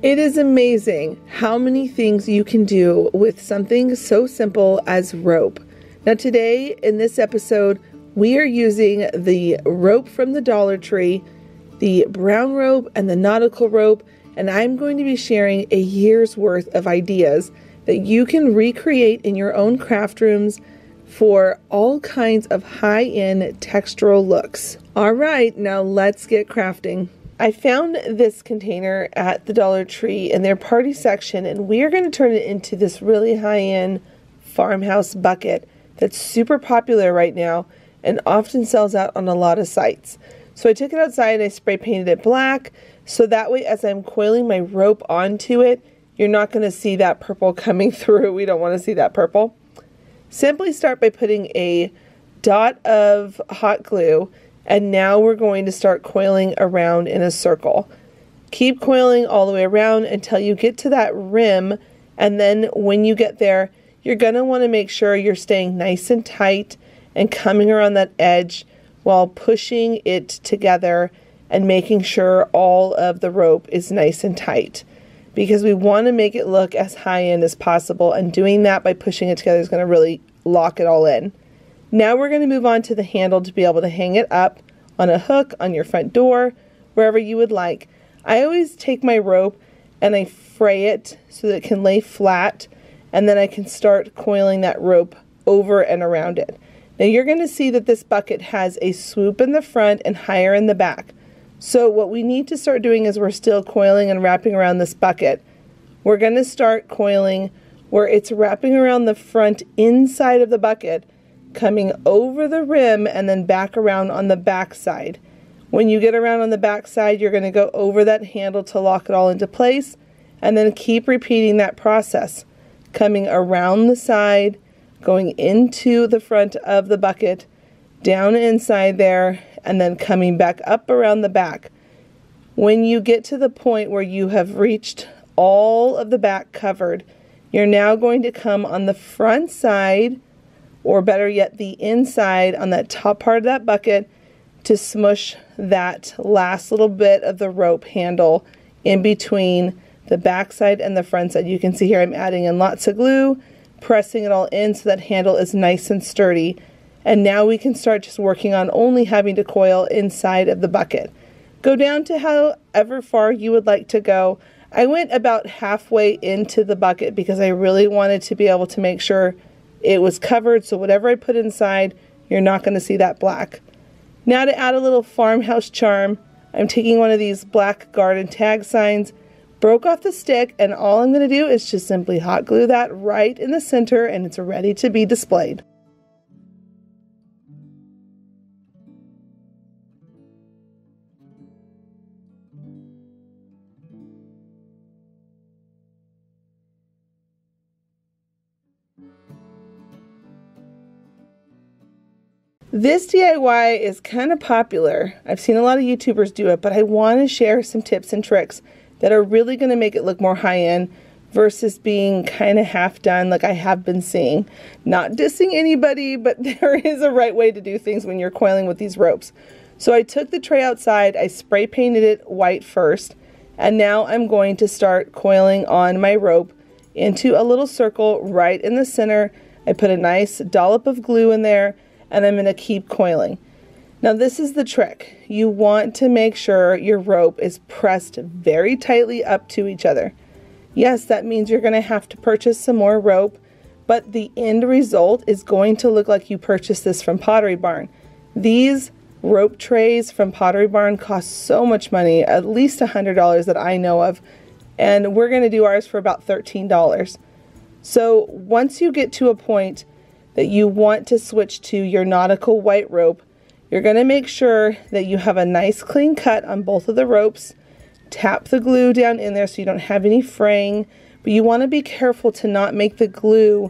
It is amazing how many things you can do with something so simple as rope. Now today in this episode, we are using the rope from the Dollar Tree, the brown rope and the nautical rope, and I'm going to be sharing a year's worth of ideas that you can recreate in your own craft rooms for all kinds of high-end textural looks. All right, now let's get crafting. I found this container at the Dollar Tree in their party section, and we are going to turn it into this really high-end farmhouse bucket that's super popular right now and often sells out on a lot of sites. So I took it outside and I spray painted it black, so that way as I'm coiling my rope onto it, you're not going to see that purple coming through. We don't want to see that purple. Simply start by putting a dot of hot glue, and now we're going to start coiling around in a circle. Keep coiling all the way around until you get to that rim, and then when you get there, you're going to want to make sure you're staying nice and tight and coming around that edge while pushing it together and making sure all of the rope is nice and tight, because we want to make it look as high-end as possible, and doing that by pushing it together is going to really lock it all in. Now we're going to move on to the handle to be able to hang it up on a hook, on your front door, wherever you would like. I always take my rope and I fray it so that it can lay flat, and then I can start coiling that rope over and around it. Now you're going to see that this bucket has a swoop in the front and higher in the back. So what we need to start doing is we're still coiling and wrapping around this bucket. We're going to start coiling where it's wrapping around the front inside of the bucket, coming over the rim and then back around on the back side. When you get around on the back side, you're going to go over that handle to lock it all into place, and then keep repeating that process, coming around the side, going into the front of the bucket, down inside there, and then coming back up around the back. When you get to the point where you have reached all of the back covered, you're now going to come on the front side, or better yet the inside on that top part of that bucket, to smush that last little bit of the rope handle in between the back side and the front side. You can see here I'm adding in lots of glue, pressing it all in so that handle is nice and sturdy. And now we can start just working on only having to coil inside of the bucket. Go down to however far you would like to go. I went about halfway into the bucket because I really wanted to be able to make sure it was covered, so whatever I put inside, you're not going to see that black. Now to add a little farmhouse charm, I'm taking one of these black garden tag signs, broke off the stick, and all I'm going to do is just simply hot glue that right in the center, and it's ready to be displayed. This DIY is kind of popular. I've seen a lot of YouTubers do it, but I want to share some tips and tricks that are really going to make it look more high-end versus being kind of half-done like I have been seeing. Not dissing anybody, but there is a right way to do things when you're coiling with these ropes. So I took the tray outside, I spray painted it white first, and now I'm going to start coiling on my rope into a little circle right in the center. I put a nice dollop of glue in there, and I'm going to keep coiling. Now this is the trick. You want to make sure your rope is pressed very tightly up to each other. Yes, that means you're going to have to purchase some more rope, but the end result is going to look like you purchased this from Pottery Barn. These rope trays from Pottery Barn cost so much money, at least $100 that I know of, and we're going to do ours for about $13. So once you get to a point that you want to switch to your nautical white rope, you're going to make sure that you have a nice clean cut on both of the ropes. Tap the glue down in there so you don't have any fraying, but you want to be careful to not make the glue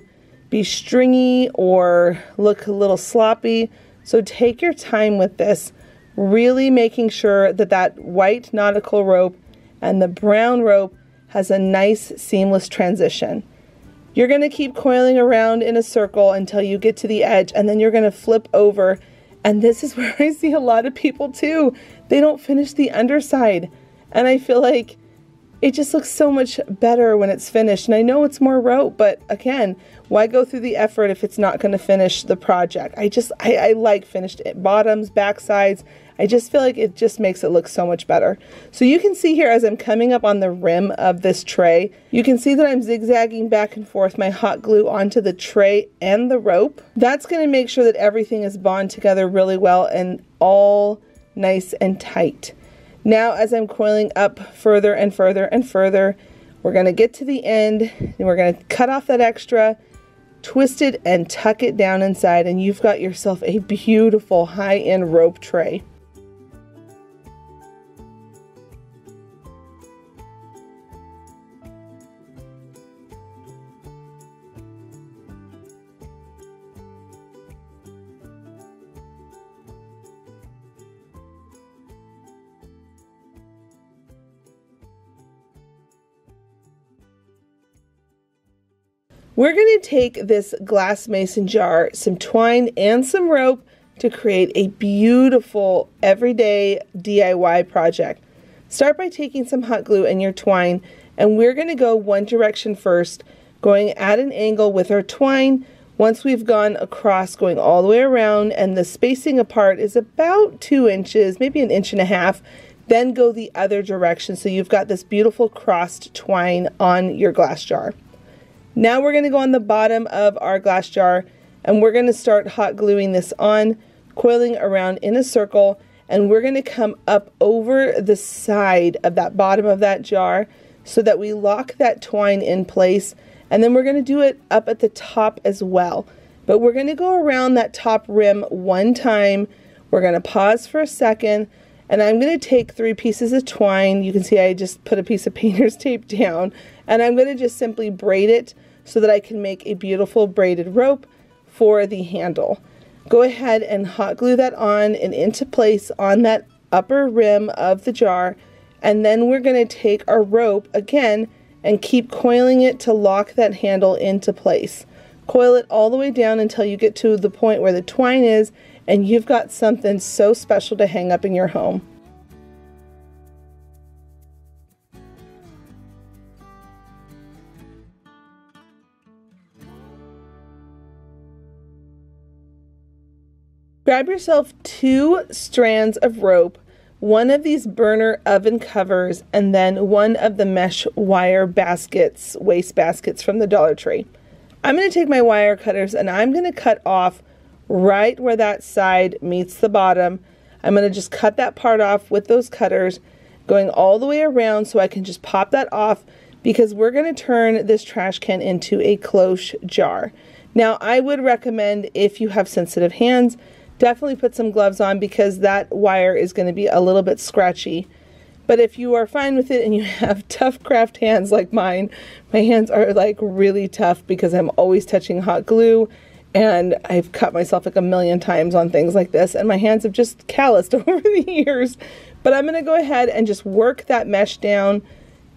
be stringy or look a little sloppy. So take your time with this, really making sure that that white nautical rope and the brown rope has a nice seamless transition. You're going to keep coiling around in a circle until you get to the edge, and then you're going to flip over, and this is where I see a lot of people too. They don't finish the underside, and I feel like it just looks so much better when it's finished. And I know it's more rope, but again, why go through the effort if it's not going to finish the project? I like finished bottoms, back sides. I just feel like it just makes it look so much better. So you can see here as I'm coming up on the rim of this tray, you can see that I'm zigzagging back and forth my hot glue onto the tray and the rope. That's going to make sure that everything is bonded together really well and all nice and tight. Now as I'm coiling up further and further and further, we're going to get to the end and we're going to cut off that extra, twist it and tuck it down inside, and you've got yourself a beautiful high-end rope tray. We're going to take this glass mason jar, some twine, and some rope to create a beautiful everyday DIY project. Start by taking some hot glue and your twine, and we're going to go one direction first, going at an angle with our twine. Once we've gone across, going all the way around, and the spacing apart is about 2 inches, maybe an inch and a half, then go the other direction so you've got this beautiful crossed twine on your glass jar. Now we're going to go on the bottom of our glass jar and we're going to start hot gluing this on, coiling around in a circle, and we're going to come up over the side of that bottom of that jar so that we lock that twine in place, and then we're going to do it up at the top as well. But we're going to go around that top rim one time, we're going to pause for a second, and I'm going to take 3 pieces of twine. You can see I just put a piece of painter's tape down, and I'm going to just simply braid it so that I can make a beautiful braided rope for the handle. Go ahead and hot glue that on and into place on that upper rim of the jar, and then we're going to take our rope again and keep coiling it to lock that handle into place. Coil it all the way down until you get to the point where the twine is, and you've got something so special to hang up in your home. Grab yourself 2 strands of rope, one of these burner oven covers, and then one of the mesh wire baskets, waste baskets from the Dollar Tree. I'm going to take my wire cutters and I'm going to cut off right where that side meets the bottom. I'm going to just cut that part off with those cutters, going all the way around so I can just pop that off, because we're going to turn this trash can into a cloche jar. Now I would recommend, if you have sensitive hands, definitely put some gloves on, because that wire is going to be a little bit scratchy. But if you are fine with it and you have tough craft hands like mine, my hands are like really tough because I'm always touching hot glue and I've cut myself like a million times on things like this, and my hands have just calloused over the years. But I'm going to go ahead and just work that mesh down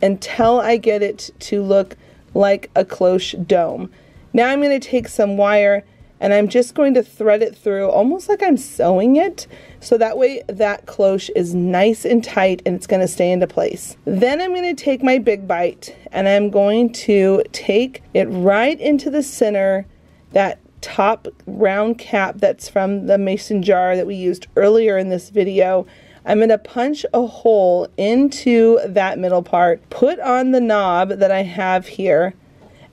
until I get it to look like a cloche dome. Now I'm going to take some wire and I'm just going to thread it through almost like I'm sewing it, so that way that cloche is nice and tight and it's going to stay into place. Then I'm going to take my big bite and I'm going to take it right into the center, that top round cap that's from the mason jar that we used earlier in this video. I'm going to punch a hole into that middle part, put on the knob that I have here,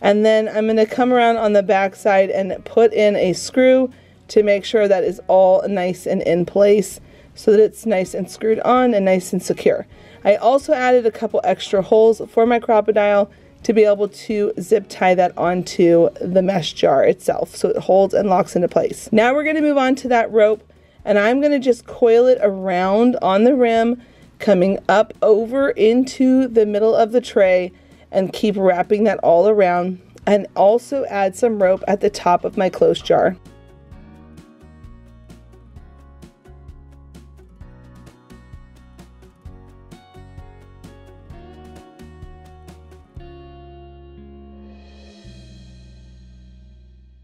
and then I'm going to come around on the back side and put in a screw to make sure that is all nice and in place so that it's nice and screwed on and nice and secure. I also added a couple extra holes for my Crop-A-Dile to be able to zip tie that onto the mesh jar itself so it holds and locks into place. Now we're going to move on to that rope, and I'm going to just coil it around on the rim, coming up over into the middle of the tray, and keep wrapping that all around, and also add some rope at the top of my cloche jar.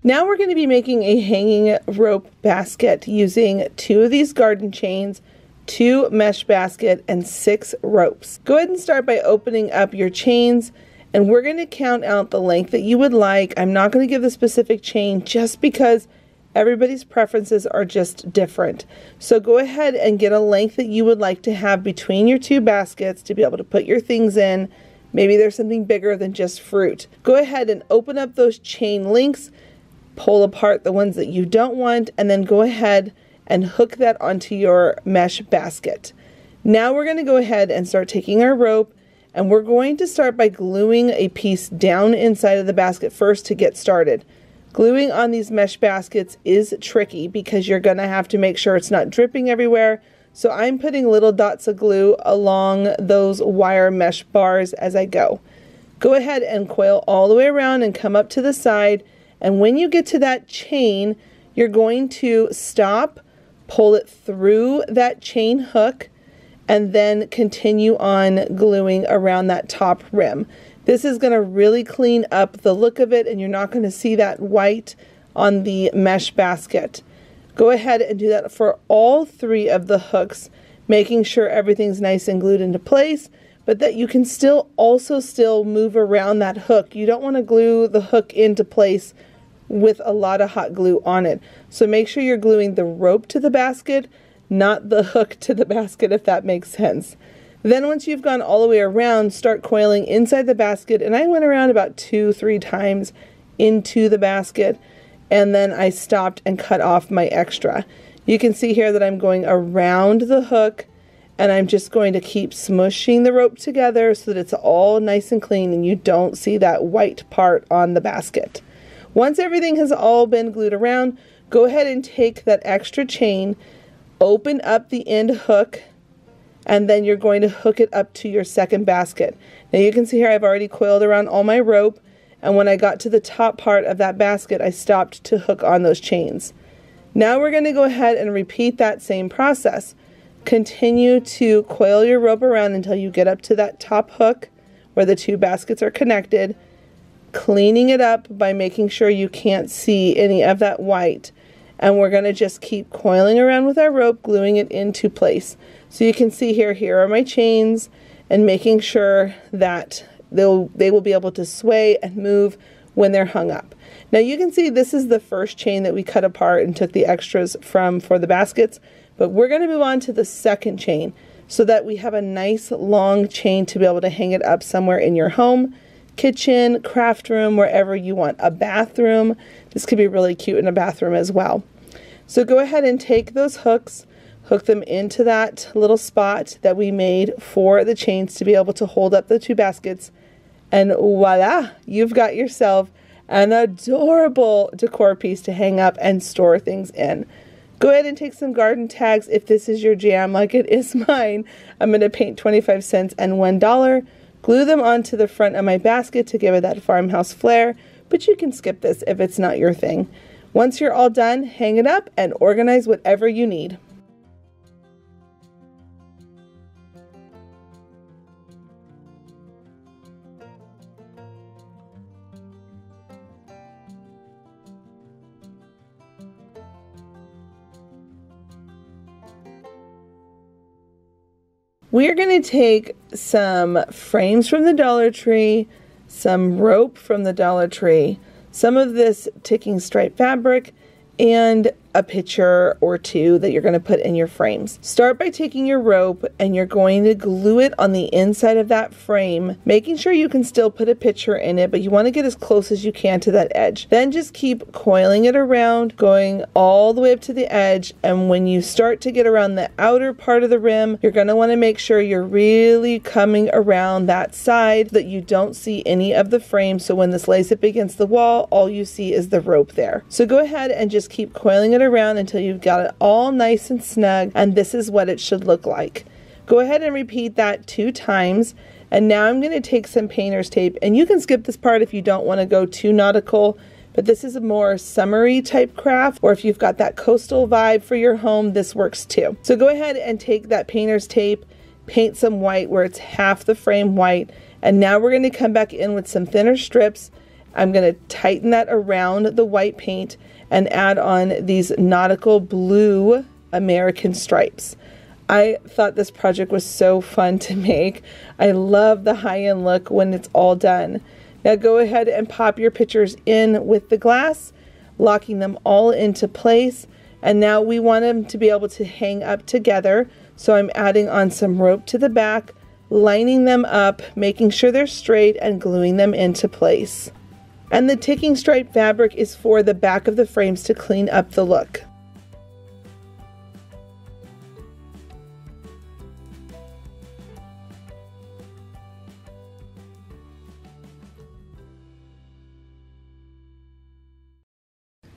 Now we're going to be making a hanging rope basket using 2 of these garden chains, 2 mesh basket, and 6 ropes. Go ahead and start by opening up your chains, and we're going to count out the length that you would like. I'm not going to give the specific chain just because everybody's preferences are just different. So go ahead and get a length that you would like to have between your 2 baskets to be able to put your things in. Maybe there's something bigger than just fruit. Go ahead and open up those chain links, pull apart the ones that you don't want, and then go ahead and hook that onto your mesh basket. Now we're going to go ahead and start taking our rope, and we're going to start by gluing a piece down inside of the basket first to get started. Gluing on these mesh baskets is tricky because you're going to have to make sure it's not dripping everywhere. So I'm putting little dots of glue along those wire mesh bars as I go. Go ahead and coil all the way around and come up to the side. And when you get to that chain, you're going to stop, pull it through that chain hook, and then continue on gluing around that top rim. This is going to really clean up the look of it, and you're not going to see that white on the mesh basket. Go ahead and do that for all 3 of the hooks, making sure everything's nice and glued into place, but that you can still move around that hook. You don't want to glue the hook into place with a lot of hot glue on it. So make sure you're gluing the rope to the basket, not the hook to the basket, if that makes sense. Then once you've gone all the way around, start coiling inside the basket, and I went around about 2-3 times into the basket, and then I stopped and cut off my extra. You can see here that I'm going around the hook, and I'm just going to keep smushing the rope together so that it's all nice and clean and you don't see that white part on the basket. Once everything has all been glued around, go ahead and take that extra chain, open up the end hook, and then you're going to hook it up to your second basket. Now you can see here I've already coiled around all my rope, and when I got to the top part of that basket, I stopped to hook on those chains. Now we're going to go ahead and repeat that same process. Continue to coil your rope around until you get up to that top hook where the 2 baskets are connected, cleaning it up by making sure you can't see any of that white. And we're going to just keep coiling around with our rope, gluing it into place. So you can see here are my chains, and making sure that they will be able to sway and move when they're hung up. Now you can see this is the first chain that we cut apart and took the extras from for the baskets, but we're going to move on to the second chain so that we have a nice long chain to be able to hang it up somewhere in your home, kitchen, craft room, wherever you want. A bathroom. This could be really cute in a bathroom as well. So go ahead and take those hooks, hook them into that little spot that we made for the chains to be able to hold up the 2 baskets, and voila, you've got yourself an adorable decor piece to hang up and store things in. Go ahead and take some garden tags if this is your jam, like it is mine. I'm going to paint 25 cents and $1. Glue them onto the front of my basket to give it that farmhouse flair, but you can skip this if it's not your thing. Once you're all done, hang it up and organize whatever you need. We're going to take some frames from the Dollar Tree, some rope from the Dollar Tree, some of this ticking stripe fabric, and a picture or 2 that you're going to put in your frames. Start by taking your rope and you're going to glue it on the inside of that frame, making sure you can still put a picture in it, but you want to get as close as you can to that edge. Then just keep coiling it around, going all the way up to the edge, and when you start to get around the outer part of the rim, you're going to want to make sure you're really coming around that side so that you don't see any of the frame, so when this lays up against the wall, all you see is the rope there. So go ahead and just keep coiling it around until you've got it all nice and snug, and this is what it should look like. Go ahead and repeat that 2 times, and now I'm going to take some painter's tape, and you can skip this part if you don't want to go too nautical, but this is a more summery type craft, or if you've got that coastal vibe for your home, this works too. So go ahead and take that painter's tape, paint some white where it's half the frame white, and now we're going to come back in with some thinner strips. I'm going to tighten that around the white paint and add on these nautical blue American stripes. I thought this project was so fun to make. I love the high-end look when it's all done. Now go ahead and pop your pictures in with the glass, locking them all into place. And now we want them to be able to hang up together. So I'm adding on some rope to the back, lining them up, making sure they're straight, and gluing them into place. And the ticking stripe fabric is for the back of the frames to clean up the look.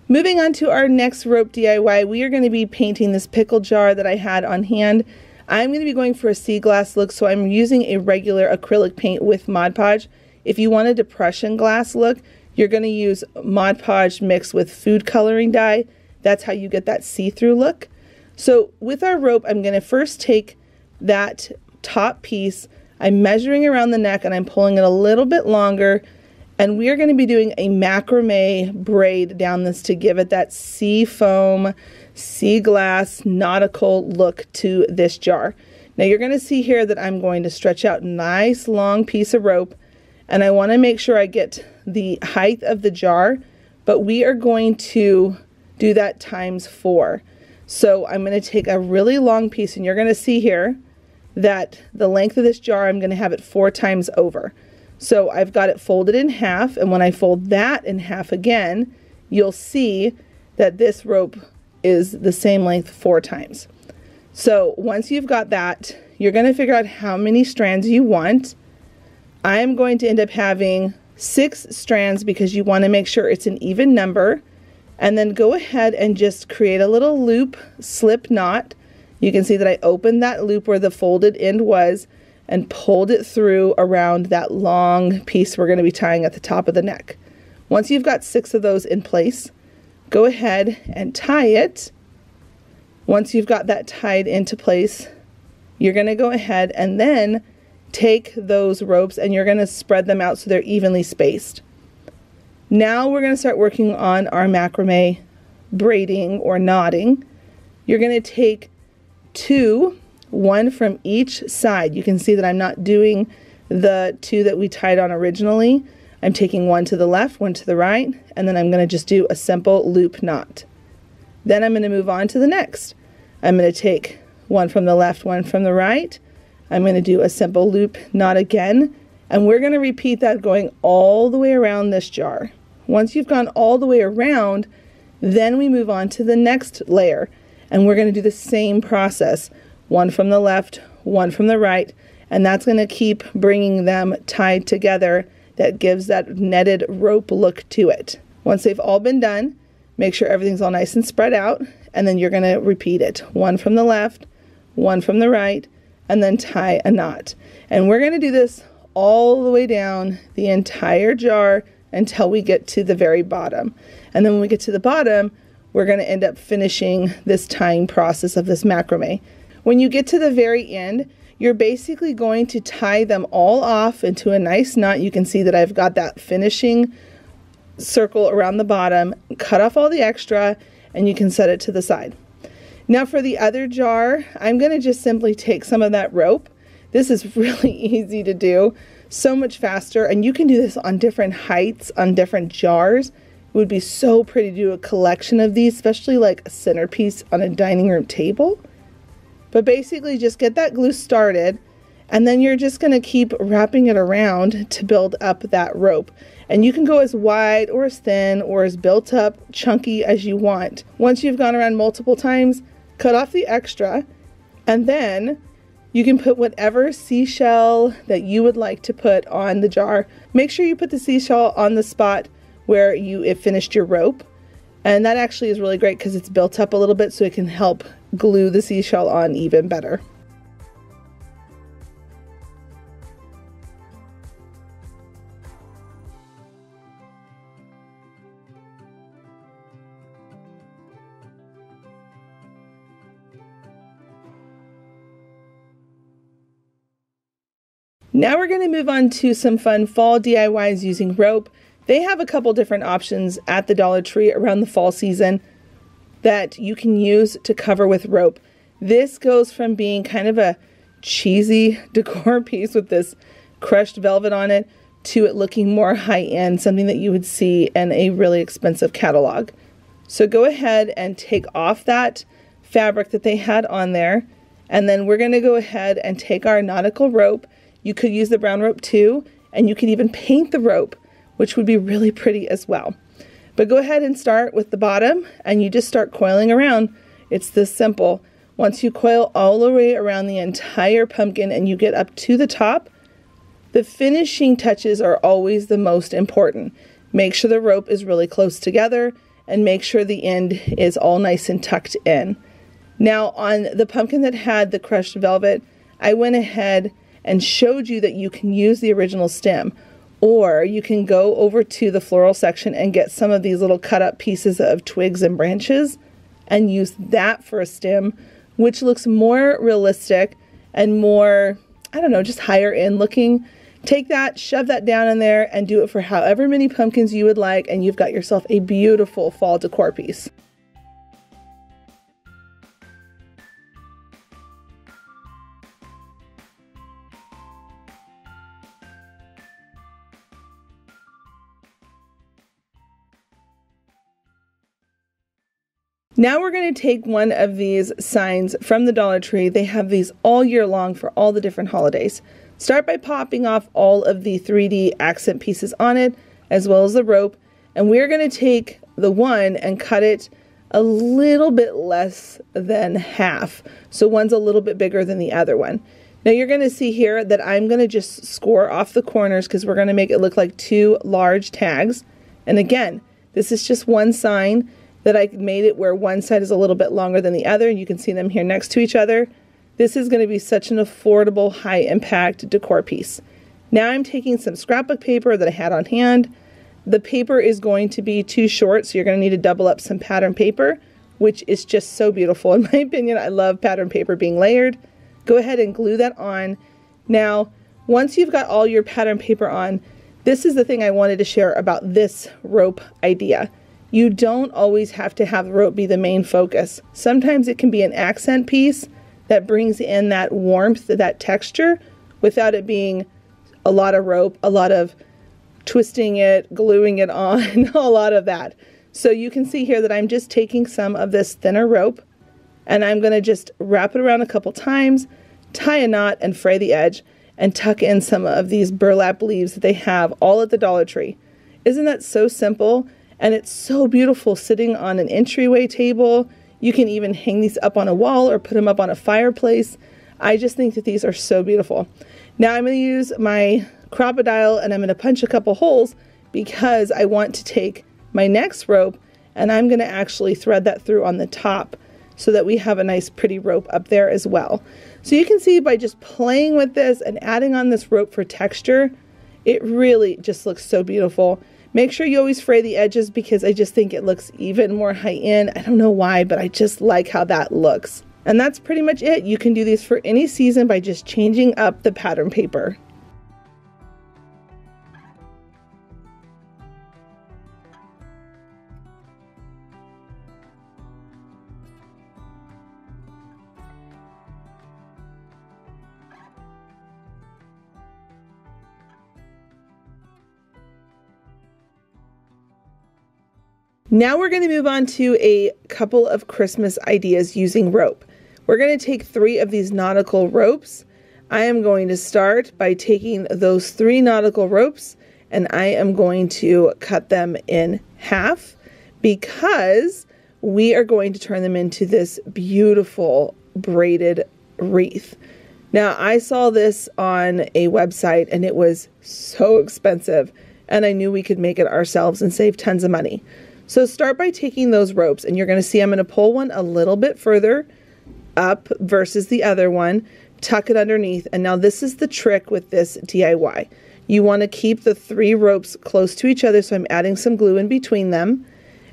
Moving on to our next rope DIY, we are going to be painting this pickle jar that I had on hand. I'm going to be going for a sea glass look, so I'm using a regular acrylic paint with Mod Podge. If you want a depression glass look, you're going to use Mod Podge mixed with food coloring dye. That's how you get that see-through look. So with our rope, I'm going to first take that top piece. I'm measuring around the neck and I'm pulling it a little bit longer. And we are going to be doing a macrame braid down this to give it that sea foam, sea glass, nautical look to this jar. Now you're going to see here that I'm going to stretch out a nice long piece of rope, and I want to make sure I get the height of the jar, but we are going to do that ×4. So I'm going to take a really long piece, and you're going to see here that the length of this jar, I'm going to have it 4 times over. So I've got it folded in half, and when I fold that in half again, you'll see that this rope is the same length 4 times. So once you've got that, you're going to figure out how many strands you want. I am going to end up having 6 strands because you want to make sure it's an even number. And then go ahead and just create a little loop slip knot. You can see that I opened that loop where the folded end was and pulled it through around that long piece we're going to be tying at the top of the neck. Once you've got 6 of those in place, go ahead and tie it. Once you've got that tied into place, you're going to go ahead and then take those ropes and you're going to spread them out so they're evenly spaced. Now we're going to start working on our macrame braiding or knotting. You're going to take 2, one from each side. You can see that I'm not doing the 2 that we tied on originally. I'm taking 1 to the left, 1 to the right, and then I'm going to just do a simple loop knot. Then I'm going to move on to the next. I'm going to take 1 from the left, 1 from the right. I'm going to do a simple loop knot again, and we're going to repeat that going all the way around this jar. Once you've gone all the way around, then we move on to the next layer, and we're going to do the same process. 1 from the left, 1 from the right, and that's going to keep bringing them tied together. That gives that netted rope look to it. Once they've all been done, make sure everything's all nice and spread out, and then you're going to repeat it. 1 from the left, 1 from the right, and then tie a knot. And we're going to do this all the way down the entire jar until we get to the very bottom. And then when we get to the bottom, we're going to end up finishing this tying process of this macrame. When you get to the very end, you're basically going to tie them all off into a nice knot. You can see that I've got that finishing circle around the bottom, cut off all the extra, and you can set it to the side. Now for the other jar, I'm going to just simply take some of that rope. This is really easy to do, so much faster, and you can do this on different heights, on different jars. It would be so pretty to do a collection of these, especially like a centerpiece on a dining room table. But basically just get that glue started, and then you're just going to keep wrapping it around to build up that rope. And you can go as wide or as thin or as built up, chunky as you want. Once you've gone around multiple times, cut off the extra, and then you can put whatever seashell that you would like to put on the jar. Make sure you put the seashell on the spot where you finished your rope. And that actually is really great because it's built up a little bit, so it can help glue the seashell on even better. Now we're going to move on to some fun fall DIYs using rope. They have a couple different options at the Dollar Tree around the fall season that you can use to cover with rope. This goes from being kind of a cheesy decor piece with this crushed velvet on it to it looking more high-end, something that you would see in a really expensive catalog. So go ahead and take off that fabric that they had on there, and then we're going to go ahead and take our nautical rope. You could use the brown rope too, and you could even paint the rope, which would be really pretty as well. But go ahead and start with the bottom, and you just start coiling around. It's this simple. Once you coil all the way around the entire pumpkin and you get up to the top, the finishing touches are always the most important. Make sure the rope is really close together and make sure the end is all nice and tucked in. Now on the pumpkin that had the crushed velvet, I went ahead and showed you that you can use the original stem, or you can go over to the floral section and get some of these little cut up pieces of twigs and branches and use that for a stem, which looks more realistic and more, I don't know, just higher end looking. Take that, shove that down in there, and do it for however many pumpkins you would like, and you've got yourself a beautiful fall decor piece. Now we're going to take one of these signs from the Dollar Tree. They have these all year long for all the different holidays. Start by popping off all of the 3D accent pieces on it, as well as the rope, and we're going to take the one and cut it a little bit less than half. So one's a little bit bigger than the other one. Now you're going to see here that I'm going to just score off the corners because we're going to make it look like two large tags. And again, this is just one sign that I made it where one side is a little bit longer than the other, and you can see them here next to each other. This is going to be such an affordable, high impact decor piece. Now I'm taking some scrapbook paper that I had on hand. The paper is going to be too short, so you're going to need to double up some pattern paper, which is just so beautiful. In my opinion, I love pattern paper being layered. Go ahead and glue that on. Now, once you've got all your pattern paper on, this is the thing I wanted to share about this rope idea. You don't always have to have the rope be the main focus. Sometimes it can be an accent piece that brings in that warmth, that texture, without it being a lot of rope, a lot of twisting it, gluing it on, a lot of that. So you can see here that I'm just taking some of this thinner rope and I'm going to just wrap it around a couple times, tie a knot and fray the edge, and tuck in some of these burlap leaves that they have all at the Dollar Tree. Isn't that so simple? And it's so beautiful sitting on an entryway table. You can even hang these up on a wall or put them up on a fireplace. I just think that these are so beautiful. Now I'm going to use my Crop-A-Dile and I'm going to punch a couple holes because I want to take my next rope and I'm going to actually thread that through on the top so that we have a nice pretty rope up there as well. So you can see by just playing with this and adding on this rope for texture, it really just looks so beautiful. Make sure you always fray the edges because I just think it looks even more high-end. I don't know why, but I just like how that looks. And that's pretty much it. You can do these for any season by just changing up the pattern paper. Now we're going to move on to a couple of Christmas ideas using rope. We're going to take three of these nautical ropes. I am going to start by taking those three nautical ropes and I am going to cut them in half because we are going to turn them into this beautiful braided wreath. Now I saw this on a website and it was so expensive and I knew we could make it ourselves and save tons of money. So start by taking those ropes and you're going to see I'm going to pull one a little bit further up versus the other one, tuck it underneath, and now this is the trick with this DIY. You want to keep the three ropes close to each other, so I'm adding some glue in between them,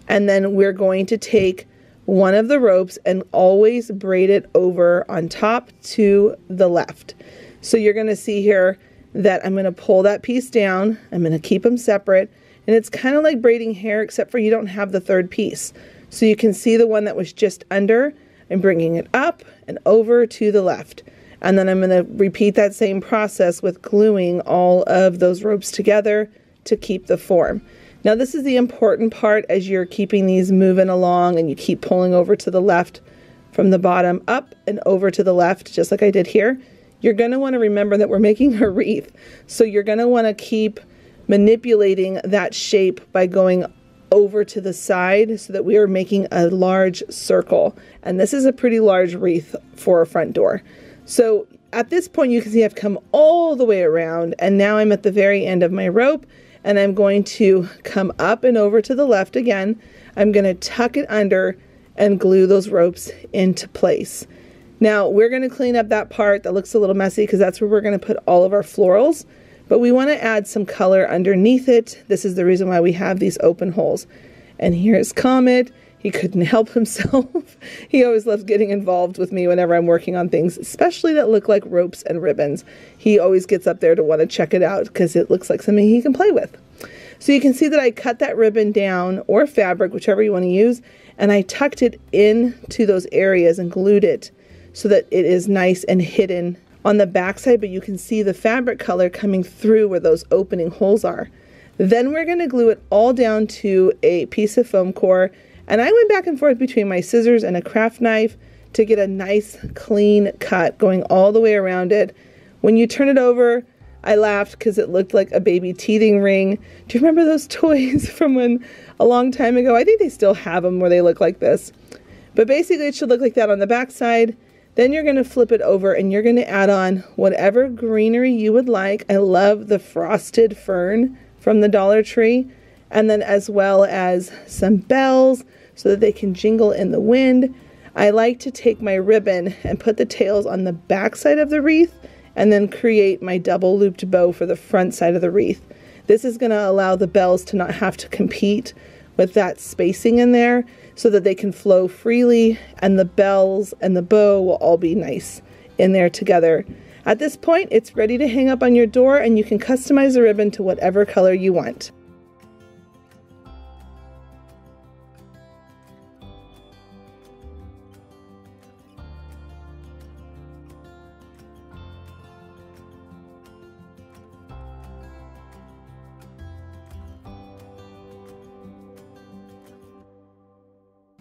and then we're going to take one of the ropes and always braid it over on top to the left. So you're going to see here that I'm going to pull that piece down, I'm going to keep them separate, and it's kind of like braiding hair except for you don't have the third piece. So you can see the one that was just under. and bringing it up and over to the left. And then I'm going to repeat that same process with gluing all of those ropes together to keep the form. Now this is the important part as you're keeping these moving along and you keep pulling over to the left from the bottom up and over to the left, just like I did here. You're going to want to remember that we're making a wreath. So you're going to want to keep manipulating that shape by going over to the side so that we are making a large circle. And this is a pretty large wreath for a front door. So at this point you can see I've come all the way around and now I'm at the very end of my rope and I'm going to come up and over to the left again. I'm going to tuck it under and glue those ropes into place. Now we're going to clean up that part that looks a little messy because that's where we're going to put all of our florals. But we want to add some color underneath it. This is the reason why we have these open holes. And here's Comet. He couldn't help himself. He always loves getting involved with me whenever I'm working on things, especially that look like ropes and ribbons. He always gets up there to want to check it out because it looks like something he can play with. So you can see that I cut that ribbon down, or fabric, whichever you want to use, and I tucked it into those areas and glued it so that it is nice and hidden on the back side, but you can see the fabric color coming through where those opening holes are. Then we're going to glue it all down to a piece of foam core, and I went back and forth between my scissors and a craft knife to get a nice clean cut going all the way around it. When you turn it over, I laughed because it looked like a baby teething ring. Do you remember those toys from a long time ago? I think they still have them where they look like this. But basically it should look like that on the back side. Then you're going to flip it over and you're going to add on whatever greenery you would like. I love the frosted fern from the Dollar Tree. And then as well as some bells so that they can jingle in the wind. I like to take my ribbon and put the tails on the back side of the wreath and then create my double looped bow for the front side of the wreath. This is going to allow the bells to not have to compete with that spacing in there so that they can flow freely, and the bells and the bow will all be nice in there together. At this point, it's ready to hang up on your door, and you can customize the ribbon to whatever color you want.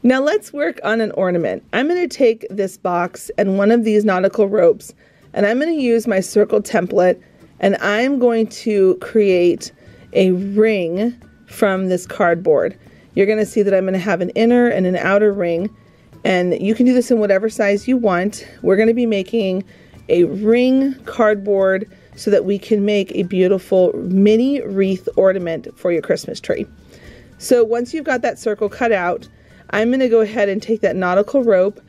Now let's work on an ornament. I'm going to take this box and one of these nautical ropes, and I'm going to use my circle template, and I'm going to create a ring from this cardboard. You're going to see that I'm going to have an inner and an outer ring, and you can do this in whatever size you want. We're going to be making a ring cardboard so that we can make a beautiful mini wreath ornament for your Christmas tree. So once you've got that circle cut out, I'm going to go ahead and take that nautical rope,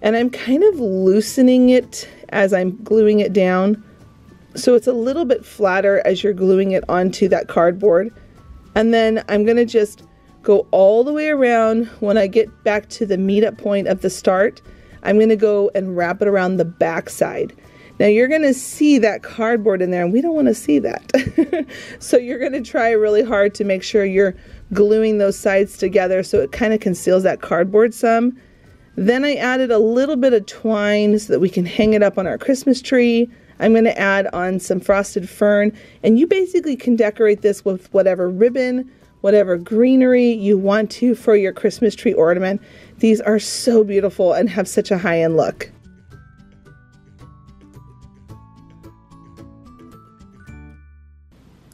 and I'm kind of loosening it as I'm gluing it down so it's a little bit flatter as you're gluing it onto that cardboard. And then I'm going to just go all the way around. When I get back to the meetup point of the start, I'm going to go and wrap it around the back side. Now you're going to see that cardboard in there, and we don't want to see that. So you're going to try really hard to make sure you're gluing those sides together so it kind of conceals that cardboard some. Then I added a little bit of twine so that we can hang it up on our Christmas tree. I'm going to add on some frosted fern, and you basically can decorate this with whatever ribbon, whatever greenery you want to for your Christmas tree ornament. These are so beautiful and have such a high-end look.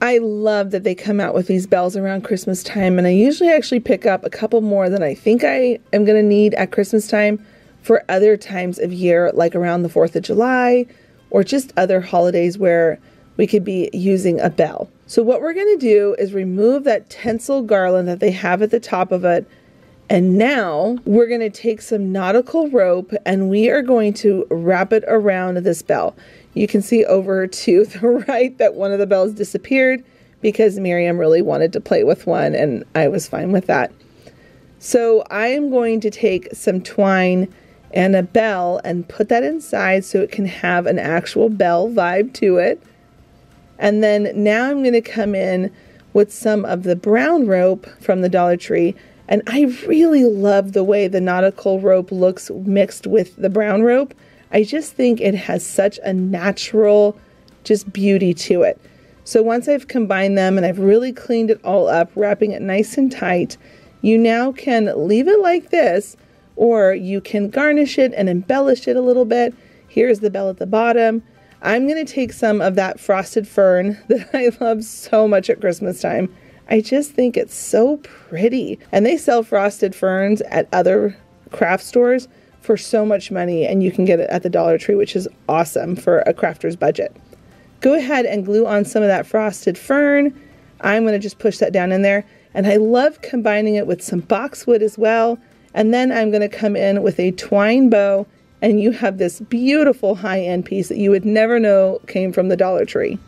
I love that they come out with these bells around Christmas time, and I usually actually pick up a couple more than I think I am going to need at Christmas time for other times of year, like around the 4th of July or just other holidays where we could be using a bell. So what we're going to do is remove that tinsel garland that they have at the top of it, and now we're going to take some nautical rope and we are going to wrap it around this bell. You can see over to the right that one of the bells disappeared because Miriam really wanted to play with one, and I was fine with that. So I am going to take some twine and a bell and put that inside so it can have an actual bell vibe to it. And then now I'm going to come in with some of the brown rope from the Dollar Tree And I really love the way the nautical rope looks mixed with the brown rope. I just think it has such a natural just beauty to it. So once I've combined them and I've really cleaned it all up, wrapping it nice and tight, you now can leave it like this, or you can garnish it and embellish it a little bit. Here's the bell at the bottom. I'm gonna take some of that frosted fern that I love so much at Christmas time. I just think it's so pretty. And they sell frosted ferns at other craft stores for so much money, and you can get it at the Dollar Tree, which is awesome for a crafter's budget. Go ahead and glue on some of that frosted fern. I'm gonna just push that down in there. And I love combining it with some boxwood as well. And then I'm gonna come in with a twine bow, and you have this beautiful high-end piece that you would never know came from the Dollar Tree.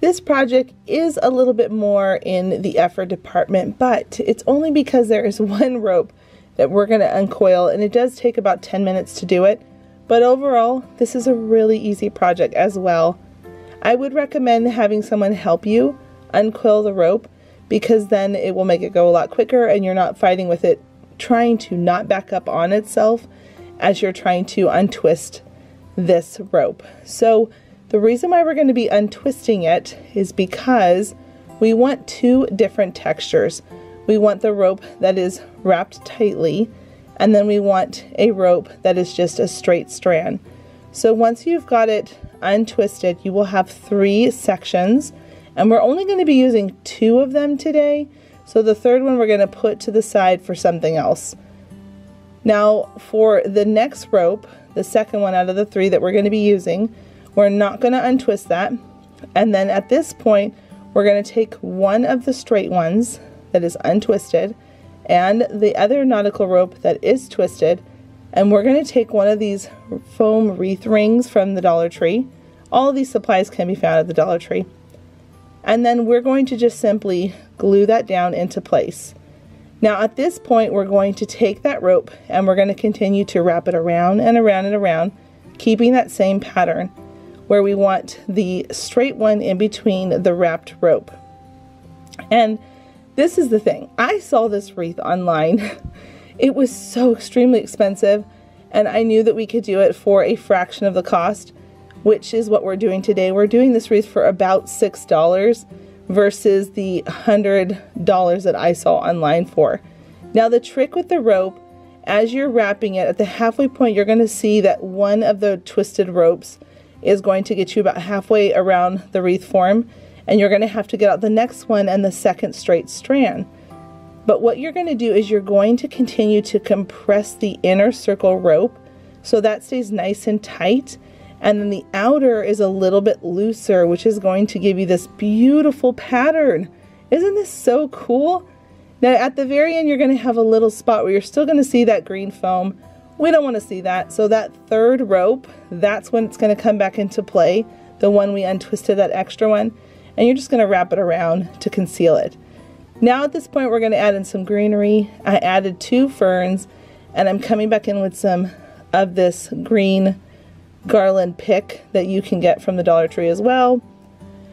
This project is a little bit more in the effort department, but it's only because there is one rope that we're going to uncoil, and it does take about 10 minutes to do it. But overall, this is a really easy project as well. I would recommend having someone help you uncoil the rope, because then it will make it go a lot quicker and you're not fighting with it trying to not back up on itself as you're trying to untwist this rope. So the reason why we're going to be untwisting it is because we want two different textures. We want the rope that is wrapped tightly, and then we want a rope that is just a straight strand. So once you've got it untwisted, you will have three sections, and we're only going to be using two of them today. So the third one we're going to put to the side for something else. Now for the next rope, the second one out of the three that we're going to be using, we're not going to untwist that, and then at this point we're going to take one of the straight ones that is untwisted and the other nautical rope that is twisted, and we're going to take one of these foam wreath rings from the Dollar Tree. All of these supplies can be found at the Dollar Tree. And then we're going to just simply glue that down into place. Now at this point we're going to take that rope and we're going to continue to wrap it around and around and around, keeping that same pattern, where we want the straight one in between the wrapped rope. And this is the thing. I saw this wreath online. It was so extremely expensive, and I knew that we could do it for a fraction of the cost, which is what we're doing today. We're doing this wreath for about $6 versus the $100 that I saw online for. Now the trick with the rope, as you're wrapping it, at the halfway point you're going to see that one of the twisted ropes is going to get you about halfway around the wreath form, and you're going to have to get out the next one and the second straight strand. But what you're going to do is you're going to continue to compress the inner circle rope so that stays nice and tight, and then the outer is a little bit looser, which is going to give you this beautiful pattern. Isn't this so cool? Now at the very end you're going to have a little spot where you're still going to see that green foam. We don't want to see that, so that third rope, that's when it's going to come back into play, the one we untwisted, that extra one, and you're just going to wrap it around to conceal it. Now at this point we're going to add in some greenery. I added two ferns, and I'm coming back in with some of this green garland pick that you can get from the Dollar Tree as well,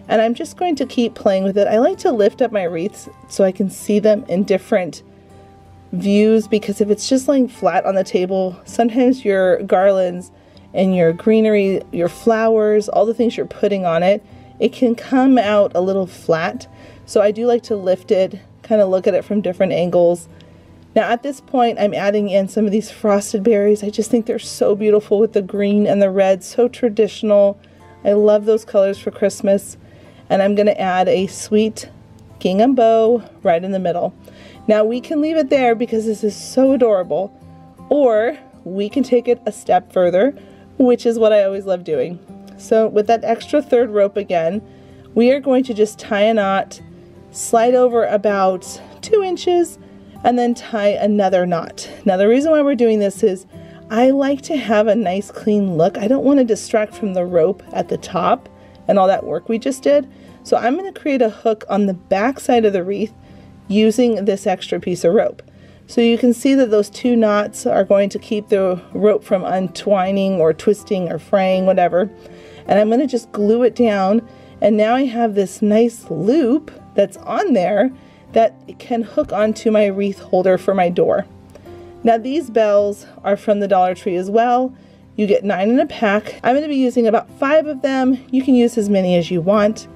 and I'm just going to keep playing with it. I like to lift up my wreaths so I can see them in different views, because if it's just laying flat on the table, sometimes your garlands and your greenery, your flowers, all the things you're putting on it, it can come out a little flat. So I do like to lift it, kind of look at it from different angles. Now at this point I'm adding in some of these frosted berries. I just think they're so beautiful with the green and the red, so traditional. I love those colors for Christmas. And I'm going to add a sweet gingham bow right in the middle. Now we can leave it there because this is so adorable, or we can take it a step further, which is what I always love doing. So with that extra third rope again, we are going to just tie a knot, slide over about 2 inches, and then tie another knot. Now the reason why we're doing this is I like to have a nice clean look. I don't want to distract from the rope at the top and all that work we just did. So I'm going to create a hook on the back side of the wreath using this extra piece of rope. So you can see that those two knots are going to keep the rope from untwining or twisting or fraying, whatever. And I'm going to just glue it down, and now I have this nice loop that's on there that can hook onto my wreath holder for my door. Now these bells are from the Dollar Tree as well. You get 9 in a pack. I'm going to be using about 5 of them. You can use as many as you want.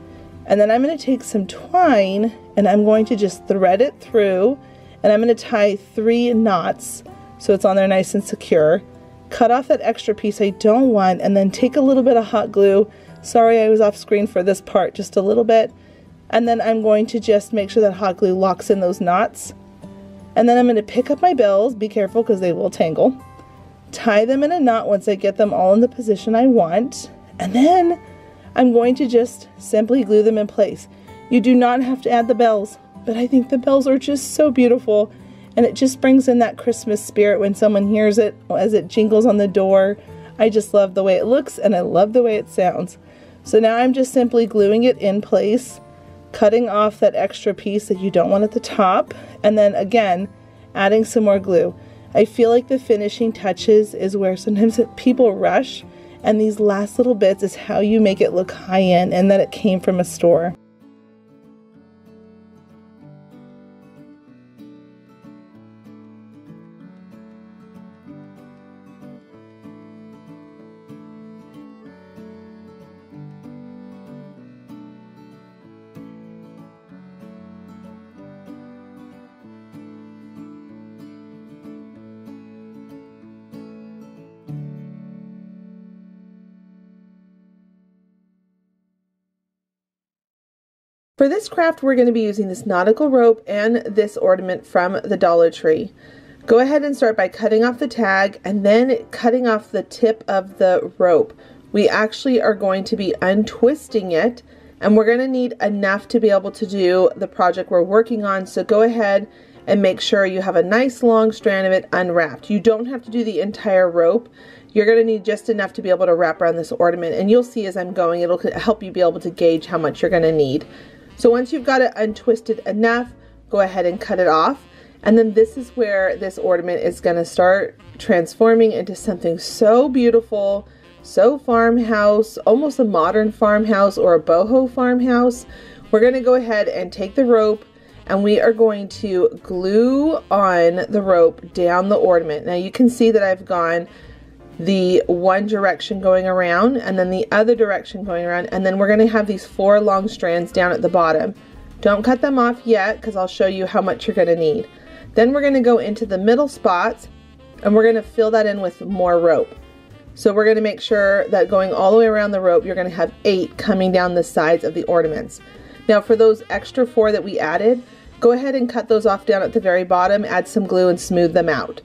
And then I'm going to take some twine and I'm going to just thread it through, and I'm going to tie 3 knots so it's on there nice and secure. Cut off that extra piece I don't want, and then take a little bit of hot glue. Sorry, I was off screen for this part, just a little bit. And then I'm going to just make sure that hot glue locks in those knots. And then I'm going to pick up my bells, be careful because they will tangle. Tie them in a knot once I get them all in the position I want. And then I'm going to just simply glue them in place. You do not have to add the bells, but I think the bells are just so beautiful. And it just brings in that Christmas spirit when someone hears it as it jingles on the door. I just love the way it looks and I love the way it sounds. So now I'm just simply gluing it in place, cutting off that extra piece that you don't want at the top, and then again adding some more glue. I feel like the finishing touches is where sometimes people rush, and these last little bits is how you make it look high-end and that it came from a store. For this craft, we're going to be using this nautical rope and this ornament from the Dollar Tree. Go ahead and start by cutting off the tag and then cutting off the tip of the rope. We actually are going to be untwisting it, and we're going to need enough to be able to do the project we're working on, so go ahead and make sure you have a nice long strand of it unwrapped. You don't have to do the entire rope. You're going to need just enough to be able to wrap around this ornament, and you'll see as I'm going, it'll help you be able to gauge how much you're going to need. So once you've got it untwisted enough, go ahead and cut it off. And then this is where this ornament is going to start transforming into something so beautiful, so farmhouse, almost a modern farmhouse or a boho farmhouse. We're going to go ahead and take the rope, and we are going to glue on the rope down the ornament. Now you can see that I've gone the one direction going around and then the other direction going around, and then we're going to have these 4 long strands down at the bottom. Don't cut them off yet because I'll show you how much you're going to need. Then we're going to go into the middle spots and we're going to fill that in with more rope. So we're going to make sure that going all the way around the rope, you're going to have 8 coming down the sides of the ornaments. Now for those extra 4 that we added, go ahead and cut those off down at the very bottom, add some glue and smooth them out.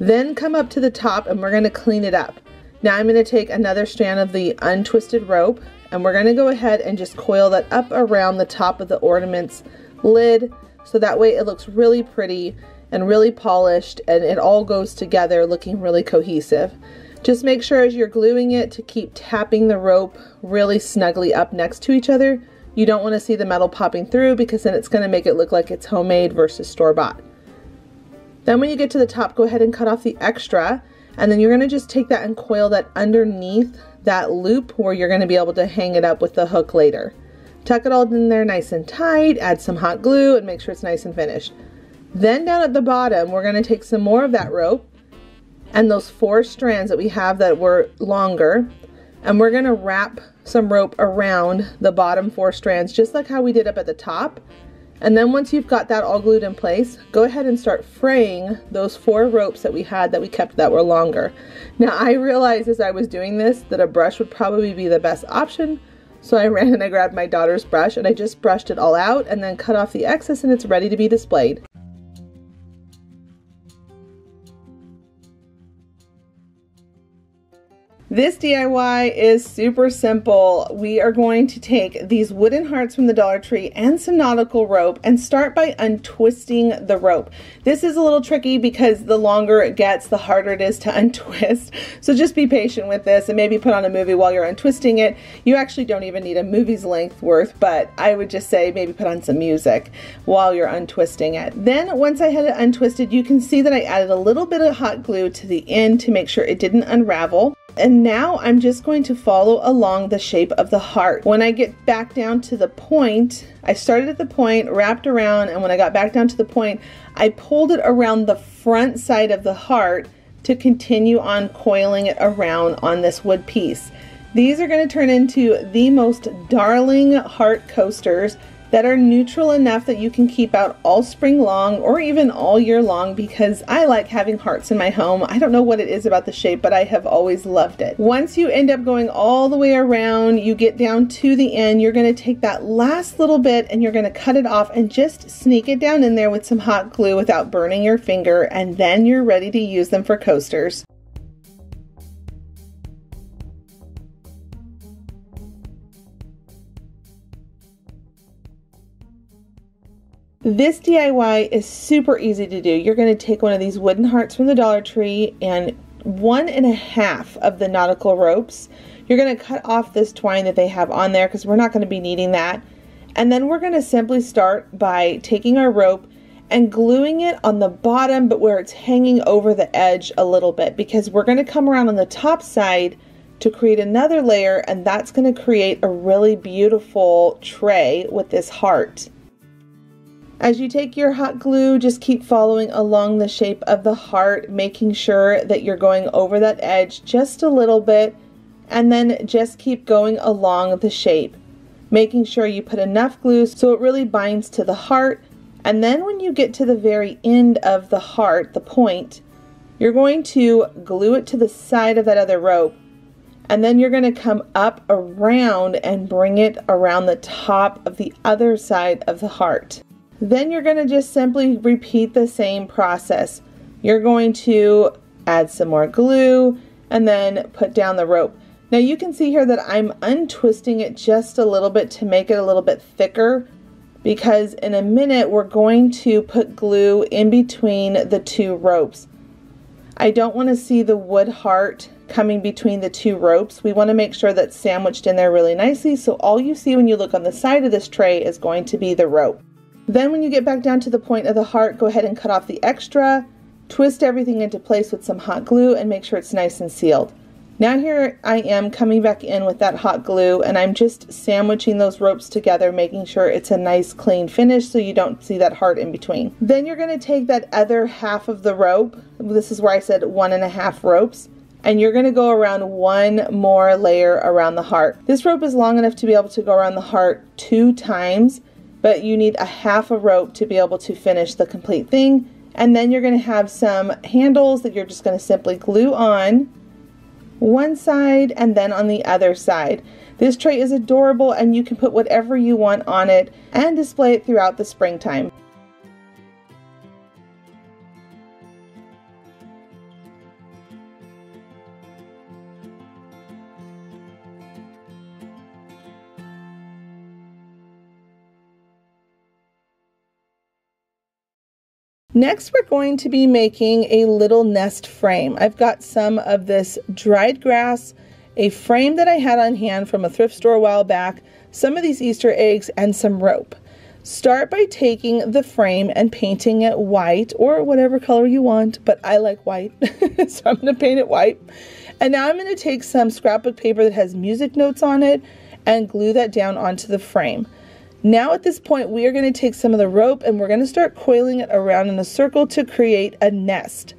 Then come up to the top and we're going to clean it up. Now I'm going to take another strand of the untwisted rope and we're going to go ahead and just coil that up around the top of the ornament's lid, so that way it looks really pretty and really polished and it all goes together looking really cohesive. Just make sure as you're gluing it to keep tapping the rope really snugly up next to each other. You don't want to see the metal popping through because then it's going to make it look like it's homemade versus store-bought. Then when you get to the top, go ahead and cut off the extra, and then you're going to just take that and coil that underneath that loop where you're going to be able to hang it up with the hook later. Tuck it all in there nice and tight, add some hot glue and make sure it's nice and finished. Then down at the bottom, we're going to take some more of that rope and those 4 strands that we have that were longer, and we're going to wrap some rope around the bottom 4 strands just like how we did up at the top. And then once you've got that all glued in place, go ahead and start fraying those 4 ropes that we had that we kept that were longer. Now I realized as I was doing this that a brush would probably be the best option, so I ran and I grabbed my daughter's brush and I just brushed it all out and then cut off the excess, and it's ready to be displayed. This DIY is super simple. We are going to take these wooden hearts from the Dollar Tree and some nautical rope and start by untwisting the rope. This is a little tricky because the longer it gets, the harder it is to untwist. So just be patient with this and maybe put on a movie while you're untwisting it. You actually don't even need a movie's length worth, but I would just say maybe put on some music while you're untwisting it. Then once I had it untwisted, you can see that I added a little bit of hot glue to the end to make sure it didn't unravel. And now I'm just going to follow along the shape of the heart. When I get back down to the point, I started at the point, wrapped around, and when I got back down to the point, I pulled it around the front side of the heart to continue on coiling it around on this wood piece. These are going to turn into the most darling heart coasters that are neutral enough that you can keep out all spring long or even all year long, because I like having hearts in my home. I don't know what it is about the shape, but I have always loved it. Once you end up going all the way around, you get down to the end, you're gonna take that last little bit and you're gonna cut it off and just sneak it down in there with some hot glue without burning your finger, and then you're ready to use them for coasters. This DIY is super easy to do. You're going to take one of these wooden hearts from the Dollar Tree and 1.5 of the nautical ropes. You're going to cut off this twine that they have on there because we're not going to be needing that. And then we're going to simply start by taking our rope and gluing it on the bottom, but where it's hanging over the edge a little bit, because we're going to come around on the top side to create another layer, and that's going to create a really beautiful tray with this heart. As you take your hot glue, just keep following along the shape of the heart, making sure that you're going over that edge just a little bit, and then just keep going along the shape, making sure you put enough glue so it really binds to the heart. And then when you get to the very end of the heart, the point, you're going to glue it to the side of that other rope, and then you're going to come up around and bring it around the top of the other side of the heart. Then you're going to just simply repeat the same process. You're going to add some more glue and then put down the rope. Now you can see here that I'm untwisting it just a little bit to make it a little bit thicker, because in a minute we're going to put glue in between the two ropes. I don't want to see the wood heart coming between the two ropes. We want to make sure that's sandwiched in there really nicely, so all you see when you look on the side of this tray is going to be the rope. Then when you get back down to the point of the heart, go ahead and cut off the extra, twist everything into place with some hot glue, and make sure it's nice and sealed. Now here I am coming back in with that hot glue, and I'm just sandwiching those ropes together, making sure it's a nice clean finish so you don't see that heart in between. Then you're going to take that other half of the rope, this is where I said 1.5 ropes, and you're going to go around one more layer around the heart. This rope is long enough to be able to go around the heart 2 times. But you need a half a rope to be able to finish the complete thing. And then you're going to have some handles that you're just going to simply glue on one side and then on the other side. This tray is adorable, and you can put whatever you want on it and display it throughout the springtime. Next, we're going to be making a little nest frame. I've got some of this dried grass, a frame that I had on hand from a thrift store a while back, some of these Easter eggs, and some rope. Start by taking the frame and painting it white, or whatever color you want, but I like white, so I'm going to paint it white. And now I'm going to take some scrapbook paper that has music notes on it and glue that down onto the frame. Now at this point, we are going to take some of the rope and we're going to start coiling it around in a circle to create a nest.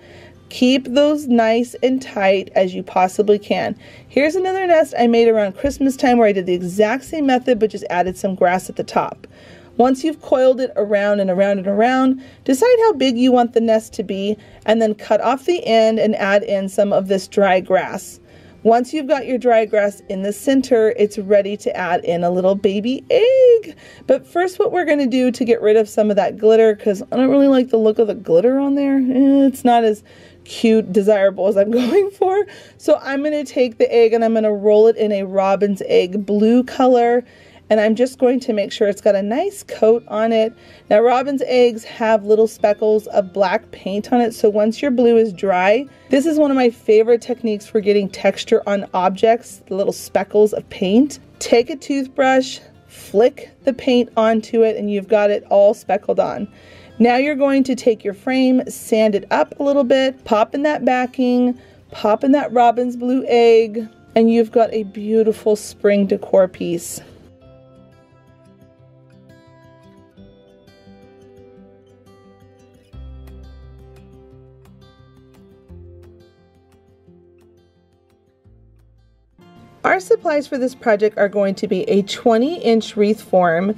Keep those nice and tight as you possibly can. Here's another nest I made around Christmas time where I did the exact same method, but just added some grass at the top. Once you've coiled it around and around and around, decide how big you want the nest to be, and then cut off the end and add in some of this dry grass. Once you've got your dry grass in the center, it's ready to add in a little baby egg. But first, what we're going to do to get rid of some of that glitter, because I don't really like the look of the glitter on there, it's not as cute, desirable as I'm going for. So I'm going to take the egg and I'm going to roll it in a robin's egg blue color. And I'm just going to make sure it's got a nice coat on it. Now, robin's eggs have little speckles of black paint on it, so once your blue is dry, this is one of my favorite techniques for getting texture on objects, the little speckles of paint. Take a toothbrush, flick the paint onto it, and you've got it all speckled on. Now you're going to take your frame, sand it up a little bit, pop in that backing, pop in that robin's blue egg, and you've got a beautiful spring decor piece. Our supplies for this project are going to be a 20-inch wreath form,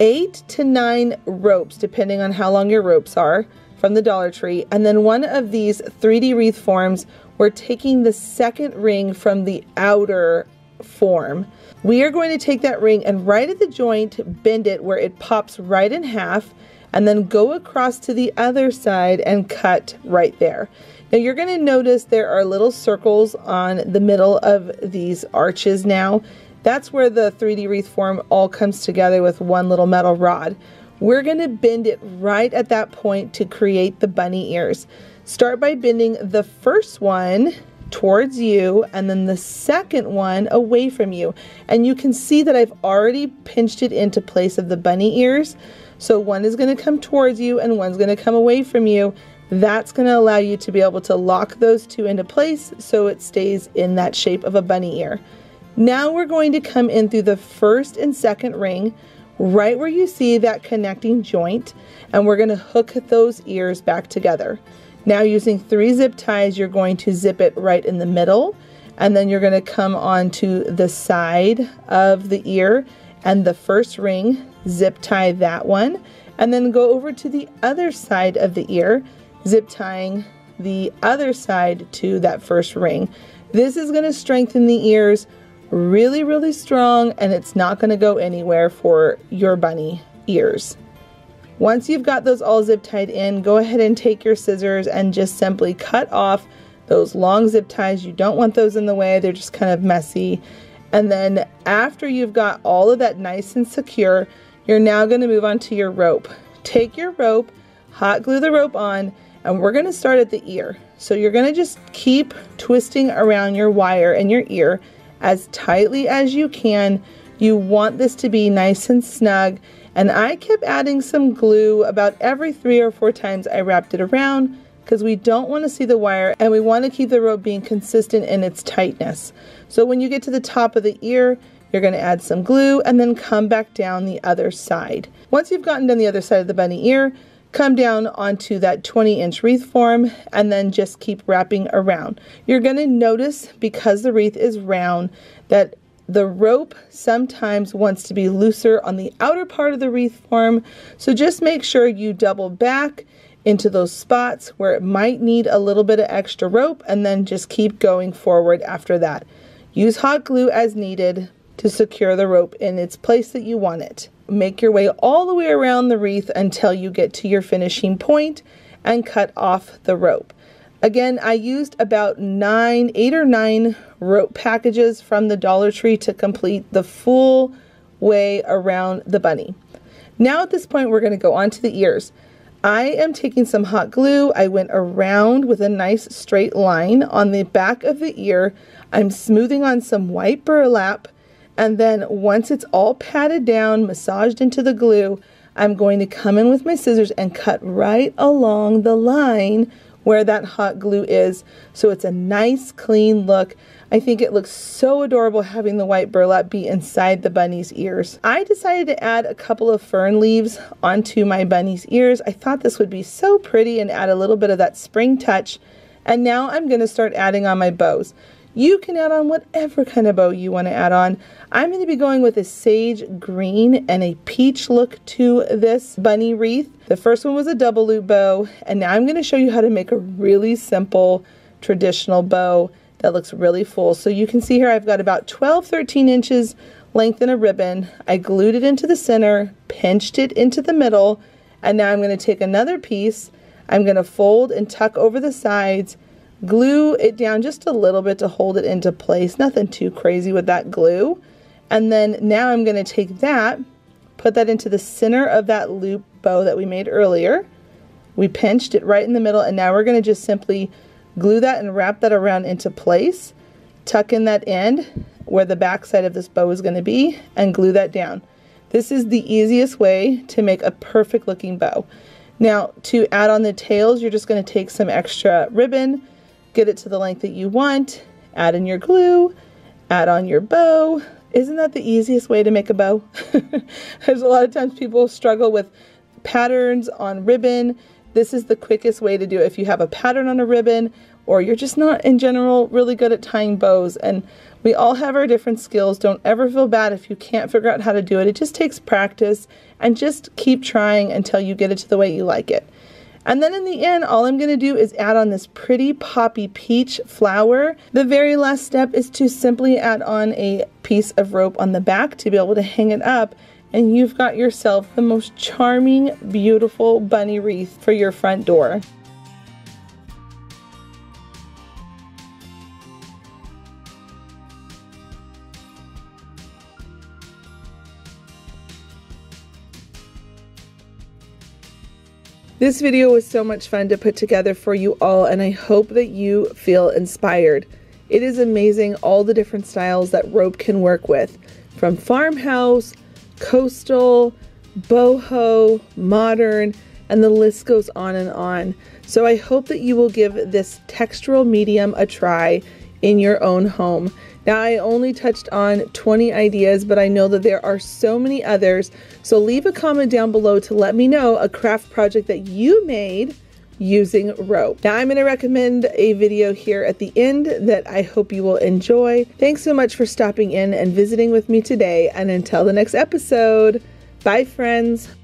8 to 9 ropes, depending on how long your ropes are, from the Dollar Tree, and then one of these 3D wreath forms, we're taking the second ring from the outer form. We are going to take that ring and right at the joint, bend it where it pops right in half, and then go across to the other side and cut right there. Now you're going to notice there are little circles on the middle of these arches now. That's where the 3D wreath form all comes together with one little metal rod. We're going to bend it right at that point to create the bunny ears. Start by bending the first one towards you and then the second one away from you. And you can see that I've already pinched it into place of the bunny ears. So one is going to come towards you and one's going to come away from you. That's going to allow you to be able to lock those two into place so it stays in that shape of a bunny ear. Now we're going to come in through the first and second ring, right where you see that connecting joint, and we're going to hook those ears back together. Now using 3 zip ties, you're going to zip it right in the middle, and then you're going to come onto the side of the ear and the first ring, zip tie that one, and then go over to the other side of the ear, zip tying the other side to that first ring. This is going to strengthen the ears really, really strong, and it's not going to go anywhere for your bunny ears. Once you've got those all zip tied in, go ahead and take your scissors and just simply cut off those long zip ties. You don't want those in the way, they're just kind of messy. And then after you've got all of that nice and secure, you're now going to move on to your rope. Take your rope, hot glue the rope on, and we're going to start at the ear. So you're going to just keep twisting around your wire and your ear as tightly as you can. You want this to be nice and snug. And I kept adding some glue about every 3 or 4 times I wrapped it around because we don't want to see the wire and we want to keep the rope being consistent in its tightness. So when you get to the top of the ear, you're going to add some glue and then come back down the other side. Once you've gotten down the other side of the bunny ear, come down onto that 20-inch wreath form and then just keep wrapping around. You're going to notice, because the wreath is round, that the rope sometimes wants to be looser on the outer part of the wreath form, so just make sure you double back into those spots where it might need a little bit of extra rope and then just keep going forward after that. Use hot glue as needed to secure the rope in its place that you want it. Make your way all the way around the wreath until you get to your finishing point and cut off the rope. Again, I used about 8 or 9 rope packages from the Dollar Tree to complete the full way around the bunny. Now at this point, we're going to go on to the ears. I am taking some hot glue. I went around with a nice straight line on the back of the ear. I'm smoothing on some white burlap. And then once it's all patted down, massaged into the glue, I'm going to come in with my scissors and cut right along the line where that hot glue is. So it's a nice, clean look. I think it looks so adorable having the white burlap be inside the bunny's ears. I decided to add a couple of fern leaves onto my bunny's ears. I thought this would be so pretty and add a little bit of that spring touch. And now I'm going to start adding on my bows. You can add on whatever kind of bow you want to add on. I'm going to be going with a sage green and a peach look to this bunny wreath. The first one was a double loop bow, and now I'm going to show you how to make a really simple traditional bow that looks really full. So you can see here I've got about 12-13 inches length in a ribbon. I glued it into the center, pinched it into the middle, and now I'm going to take another piece. I'm going to fold and tuck over the sides, glue it down just a little bit to hold it into place. Nothing too crazy with that glue. And then now I'm going to take that, put that into the center of that loop bow that we made earlier. We pinched it right in the middle, and now we're going to just simply glue that and wrap that around into place, tuck in that end where the back side of this bow is going to be, and glue that down. This is the easiest way to make a perfect looking bow. Now, to add on the tails, you're just going to take some extra ribbon, get it to the length that you want, add in your glue, add on your bow. Isn't that the easiest way to make a bow? There's a lot of times people struggle with patterns on ribbon. This is the quickest way to do it if you have a pattern on a ribbon, or you're just not in general really good at tying bows. And we all have our different skills. Don't ever feel bad if you can't figure out how to do it. It just takes practice, and just keep trying until you get it to the way you like it. And then in the end, all I'm going to do is add on this pretty poppy peach flower. The very last step is to simply add on a piece of rope on the back to be able to hang it up, and you've got yourself the most charming, beautiful bunny wreath for your front door. This video was so much fun to put together for you all, and I hope that you feel inspired. It is amazing all the different styles that rope can work with, from farmhouse, coastal, boho, modern, and the list goes on and on. So I hope that you will give this textural medium a try in your own home. Now, I only touched on 20 ideas, but I know that there are so many others. So leave a comment down below to let me know a craft project that you made using rope. Now, I'm going to recommend a video here at the end that I hope you will enjoy. Thanks so much for stopping in and visiting with me today. And until the next episode, bye friends.